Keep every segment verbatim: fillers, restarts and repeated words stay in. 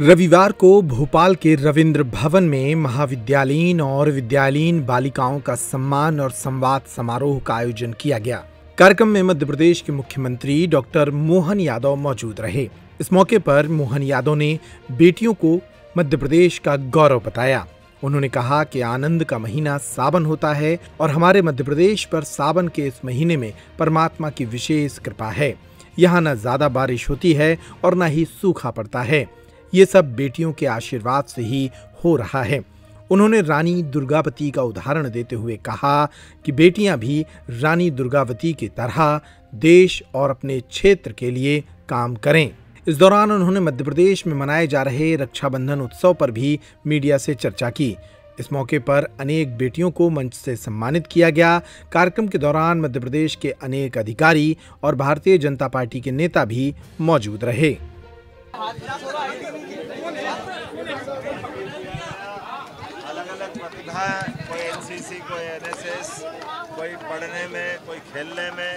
रविवार को भोपाल के रविंद्र भवन में महाविद्यालयीन और विद्यालयीन बालिकाओं का सम्मान और संवाद समारोह का आयोजन किया गया। कार्यक्रम में मध्य प्रदेश के मुख्यमंत्री डॉक्टर मोहन यादव मौजूद रहे। इस मौके पर मोहन यादव ने बेटियों को मध्य प्रदेश का गौरव बताया। उन्होंने कहा कि आनंद का महीना सावन होता है और हमारे मध्य प्रदेश पर सावन के इस महीने में परमात्मा की विशेष कृपा है। यहाँ न ज्यादा बारिश होती है और न ही सूखा पड़ता है। ये सब बेटियों के आशीर्वाद से ही हो रहा है। उन्होंने रानी दुर्गावती का उदाहरण देते हुए कहा कि बेटियां भी रानी दुर्गावती की तरह देश और अपने क्षेत्र के लिए काम करें। इस दौरान उन्होंने मध्य प्रदेश में मनाए जा रहे रक्षाबंधन उत्सव पर भी मीडिया से चर्चा की। इस मौके पर अनेक बेटियों को मंच से सम्मानित किया गया। कार्यक्रम के दौरान मध्य प्रदेश के अनेक अधिकारी और भारतीय जनता पार्टी के नेता भी मौजूद रहे। अलग अलग प्रतिभा, कोई एनसीसी, कोई एन एस एस, कोई पढ़ने में, कोई खेलने में,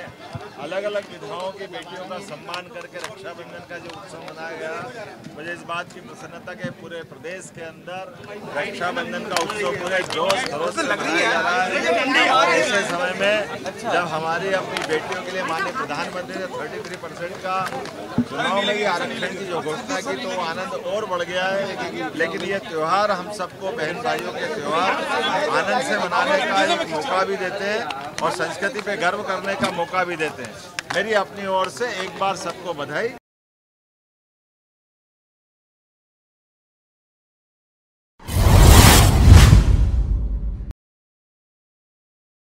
अलग अलग विधाओं की बेटियों का सम्मान करके रक्षाबंधन का जो उत्सव मनाया गया, मुझे इस बात की प्रसन्नता है पूरे प्रदेश के अंदर रक्षाबंधन का उत्सव पूरे जोश खरोश से मनाया जा रहा है। और ऐसे समय में जब हमारी अपनी बेटियों के लिए माननीय प्रधानमंत्री ने थर्टी थ्री परसेंट का चुनाव में आरक्षण की जो घोषणा की, तो आनंद और बढ़ गया है। लेकिन ये त्यौहार हम सबको बहन भाइयों के त्यौहार आनंद से मनाने का एक मौका भी देते हैं और संस्कृति पे गर्व करने का मौका भी देते हैं। मेरी अपनी ओर से एक बार सबको बधाई।